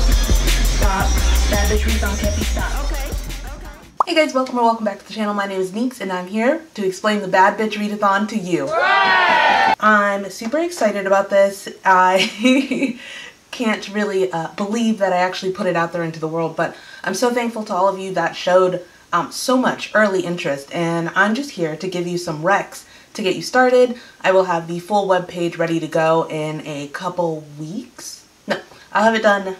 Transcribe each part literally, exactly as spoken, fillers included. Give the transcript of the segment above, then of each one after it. Stop. Stop. Savage rezone can't be stopped. Okay. Okay. Hey guys, welcome or welcome back to the channel. My name is Neeks and I'm here to explain the Bad Bitch Readathon to you. Hooray! I'm super excited about this. I can't really uh, believe that I actually put it out there into the world, but I'm so thankful to all of you that showed um, so much early interest, and I'm just here to give you some recs to get you started. I will have the full webpage ready to go in a couple weeks. No, I'll have it done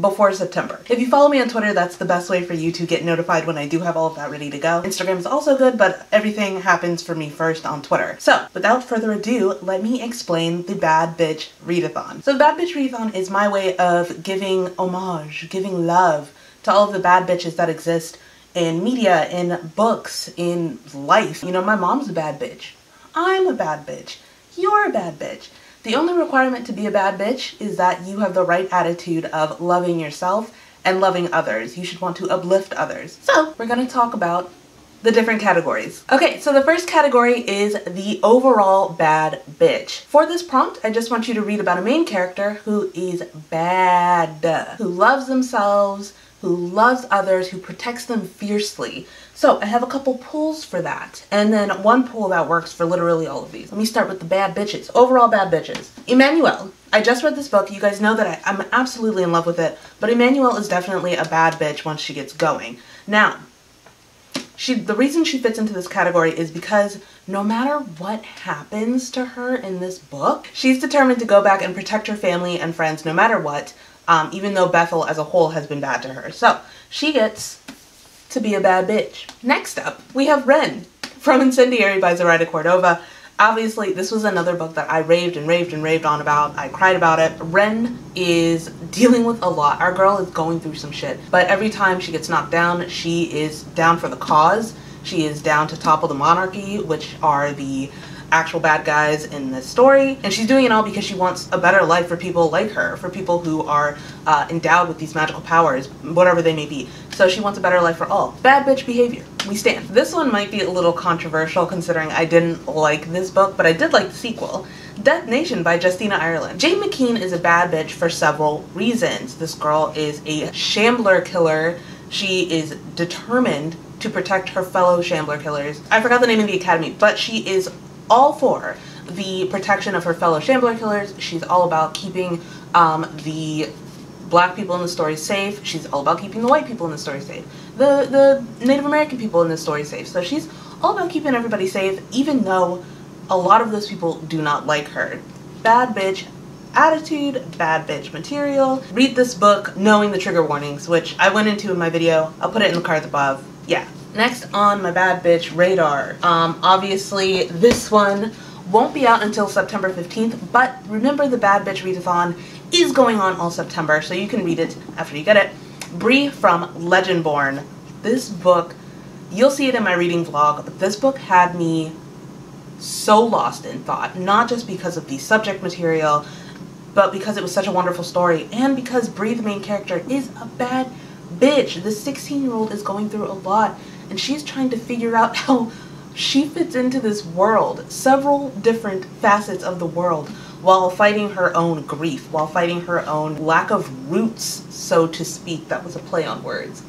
before September. If you follow me on Twitter, that's the best way for you to get notified when I do have all of that ready to go. Instagram is also good, but everything happens for me first on Twitter. So without further ado, let me explain the Bad Bitch Readathon. So the Bad Bitch Readathon is my way of giving homage, giving love to all of the bad bitches that exist in media, in books, in life. You know, my mom's a bad bitch. I'm a bad bitch. You're a bad bitch. The only requirement to be a bad bitch is that you have the right attitude of loving yourself and loving others. You should want to uplift others. So we're gonna talk about the different categories. Okay, so the first category is the overall bad bitch. For this prompt, I just want you to read about a main character who is bad, who loves themselves, who loves others, who protects them fiercely. So I have a couple pulls for that, and then one pull that works for literally all of these. Let me start with the bad bitches, overall bad bitches. Emmanuel. I just read this book. You guys know that I, I'm absolutely in love with it, but Emmanuel is definitely a bad bitch once she gets going. Now, she, the reason she fits into this category is because no matter what happens to her in this book, she's determined to go back and protect her family and friends no matter what, Um, even though Bethel as a whole has been bad to her. So she gets to be a bad bitch. Next up, we have Rin from Incendiary by Zoraida Cordova. Obviously, this was another book that I raved and raved and raved on about. I cried about it. Rin is dealing with a lot. Our girl is going through some shit, but every time she gets knocked down, she is down for the cause. She is down to topple the monarchy, which are the actual bad guys in this story, and she's doing it all because she wants a better life for people like her, for people who are uh, endowed with these magical powers, whatever they may be. So she wants a better life for all. Bad bitch behavior. We stand. This one might be a little controversial considering I didn't like this book, but I did like the sequel. Death Nation by Justina Ireland. Jane McKean is a bad bitch for several reasons. This girl is a shambler killer. She is determined to protect her fellow shambler killers. I forgot the name of the academy, but she is all for the protection of her fellow shambler killers. She's all about keeping um, the black people in the story safe. She's all about keeping the white people in the story safe, the, the Native American people in the story safe. So she's all about keeping everybody safe, even though a lot of those people do not like her. Bad bitch attitude, bad bitch material. Read this book knowing the trigger warnings, which I went into in my video. I'll put it in the cards above. Yeah. Next on my bad bitch radar, um, obviously this one won't be out until September fifteenth, but remember the Bad Bitch Readathon is going on all September, so you can read it after you get it. Bree from Legendborn. This book, you'll see it in my reading vlog, but this book had me so lost in thought, not just because of the subject material, but because it was such a wonderful story, and because Bree, the main character, is a bad bitch. This sixteen year old is going through a lot, and she's trying to figure out how she fits into this world, several different facets of the world, while fighting her own grief, while fighting her own lack of roots, so to speak. That was a play on words.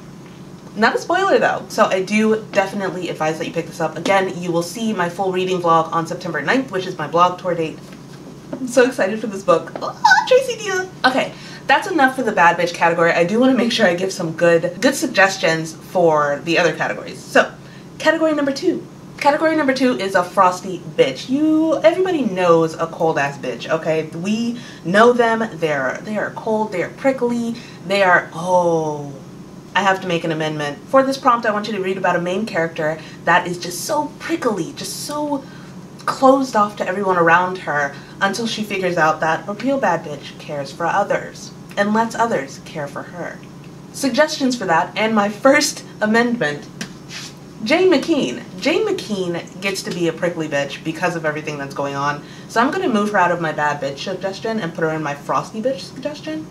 Not a spoiler though, so I do definitely advise that you pick this up. Again, you will see my full reading vlog on September ninth, which is my blog tour date. I'm so excited for this book. Oh, Tracy Dia! Okay. That's enough for the bad bitch category. I do want to make sure I give some good good suggestions for the other categories. So, category number two. Category number two is a frosty bitch. You, everybody knows a cold ass bitch, okay? We know them. They're, they are cold, they are prickly, they are, oh, I have to make an amendment. For this prompt, I want you to read about a main character that is just so prickly, just so closed off to everyone around her until she figures out that a real bad bitch cares for others and lets others care for her. Suggestions for that, and my first amendment, Jane McKean. Jane McKean gets to be a prickly bitch because of everything that's going on, so I'm going to move her out of my bad bitch suggestion and put her in my frosty bitch suggestion.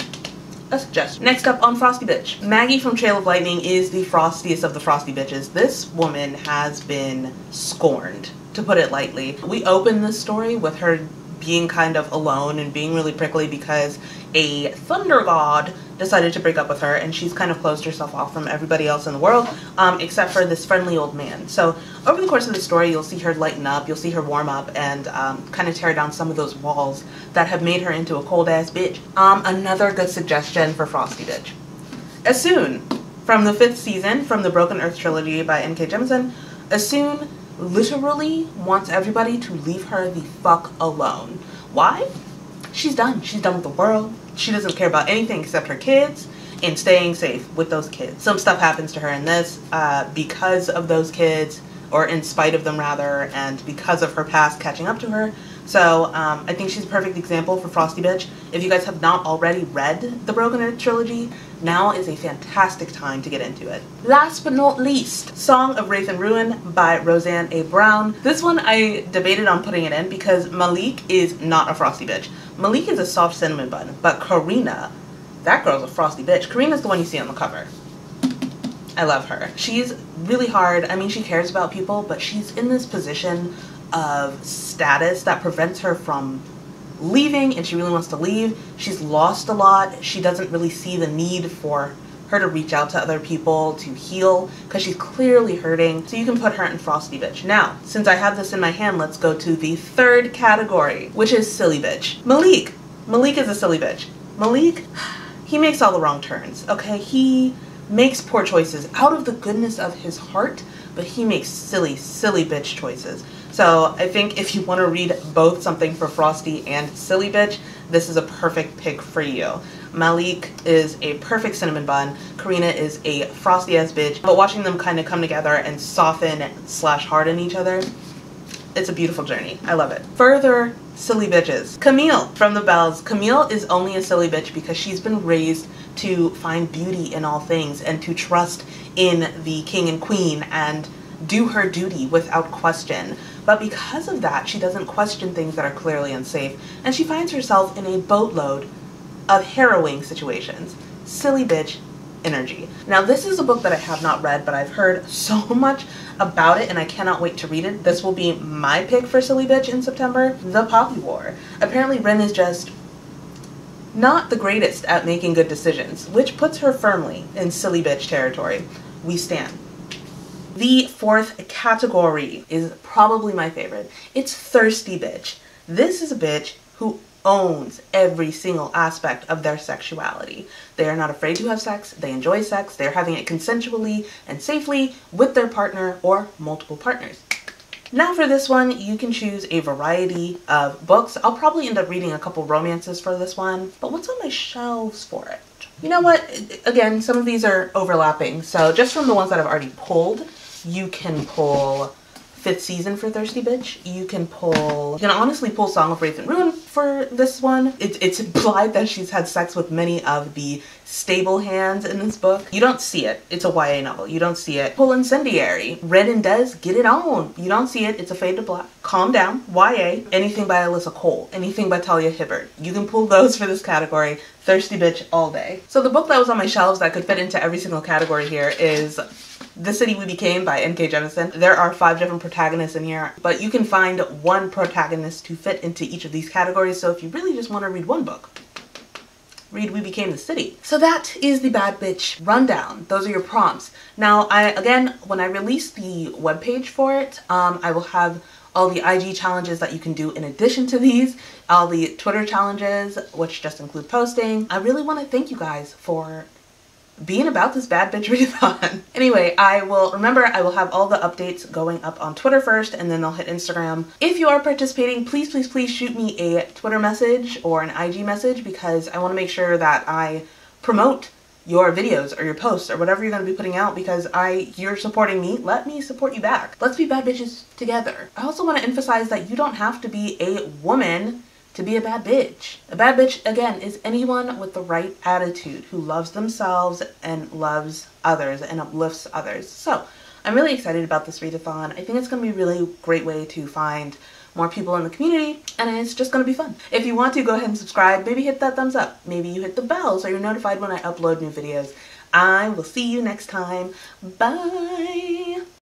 A suggestion. Next up on frosty bitch, Maggie from Trail of Lightning is the frostiest of the frosty bitches. This woman has been scorned, to put it lightly. We open this story with her being kind of alone and being really prickly because a thunder god decided to break up with her, and she's kind of closed herself off from everybody else in the world, um, except for this friendly old man. So over the course of the story, you'll see her lighten up, you'll see her warm up, and um, kind of tear down some of those walls that have made her into a cold-ass bitch. Um, another good suggestion for Frosty Bitch. Essun, from the fifth season, from the Broken Earth trilogy by N K Jemisin, Essun literally wants everybody to leave her the fuck alone. Why? She's done. She's done with the world. She doesn't care about anything except her kids and staying safe with those kids. Some stuff happens to her in this uh, because of those kids, or in spite of them rather, and because of her past catching up to her. So um, I think she's a perfect example for Frosty Bitch. If you guys have not already read the Broken Earth trilogy, now is a fantastic time to get into it. Last but not least, Song of Wraith and Ruin by Roseanne A. Brown. This one I debated on putting it in because Malik is not a Frosty Bitch. Malik is a soft cinnamon bun, but Karina, that girl's a Frosty Bitch. Karina's the one you see on the cover. I love her. She's really hard. I mean, she cares about people, but she's in this position of status that prevents her from leaving, and she really wants to leave. She's lost a lot. She doesn't really see the need for her to reach out to other people to heal because she's clearly hurting. So you can put her in Frosty Bitch. Now, since I have this in my hand, let's go to the third category, which is Silly Bitch. Malik. Malik is a silly bitch. Malik, he makes all the wrong turns, okay? He makes poor choices out of the goodness of his heart, but he makes silly, silly bitch choices. So I think if you want to read both something for Frosty and Silly Bitch, this is a perfect pick for you. Malik is a perfect cinnamon bun. Karina is a frosty ass bitch. But watching them kind of come together and soften slash harden each other, it's a beautiful journey. I love it. Further silly bitches. Camille from the Bells. Camille is only a silly bitch because she's been raised to find beauty in all things and to trust in the king and queen and do her duty without question. But because of that, she doesn't question things that are clearly unsafe, and she finds herself in a boatload of harrowing situations. Silly bitch energy. Now, this is a book that I have not read, but I've heard so much about it, and I cannot wait to read it. This will be my pick for Silly Bitch in September. The Poppy War. Apparently, Rin is just not the greatest at making good decisions, which puts her firmly in Silly Bitch territory. We stand. The fourth category is probably my favorite. It's Thirsty Bitch. This is a bitch who owns every single aspect of their sexuality. They are not afraid to have sex. They enjoy sex. They're having it consensually and safely with their partner or multiple partners. Now for this one, you can choose a variety of books. I'll probably end up reading a couple romances for this one, but what's on my shelves for it? You know what? Again, some of these are overlapping, so just from the ones that I've already pulled, you can pull Fifth Season for Thirsty Bitch. You can pull, you can honestly pull Song of Wraith and Ruin for this one. It, it's implied that she's had sex with many of the stable hands in this book. You don't see it. It's a Y A novel. You don't see it. Pull Incendiary. Red and Des, get it on. You don't see it. It's a fade to black. Calm Down, Y A. Anything by Alyssa Cole. Anything by Talia Hibbert. You can pull those for this category. Thirsty Bitch all day. So the book that was on my shelves that could fit into every single category here is The City We Became by N K Jemisin. There are five different protagonists in here, but you can find one protagonist to fit into each of these categories. So if you really just want to read one book, read We Became the City. So that is the Bad Bitch rundown. Those are your prompts. Now, I again, when I release the webpage for it, um, I will have all the I G challenges that you can do in addition to these, all the Twitter challenges, which just include posting. I really want to thank you guys for being about this Bad Bitch readathon. Anyway, I will, remember, I will have all the updates going up on Twitter first, and then they'll hit Instagram. If you are participating, please, please, please shoot me a Twitter message or an I G message, because I want to make sure that I promote your videos or your posts or whatever you're going to be putting out, because I, you're supporting me, let me support you back. Let's be bad bitches together. I also want to emphasize that you don't have to be a woman to be a bad bitch. A bad bitch, again, is anyone with the right attitude who loves themselves and loves others and uplifts others. So I'm really excited about this readathon. I think it's going to be a really great way to find more people in the community, and it's just going to be fun. If you want to, go ahead and subscribe. Maybe hit that thumbs up. Maybe you hit the bell so you're notified when I upload new videos. I will see you next time. Bye!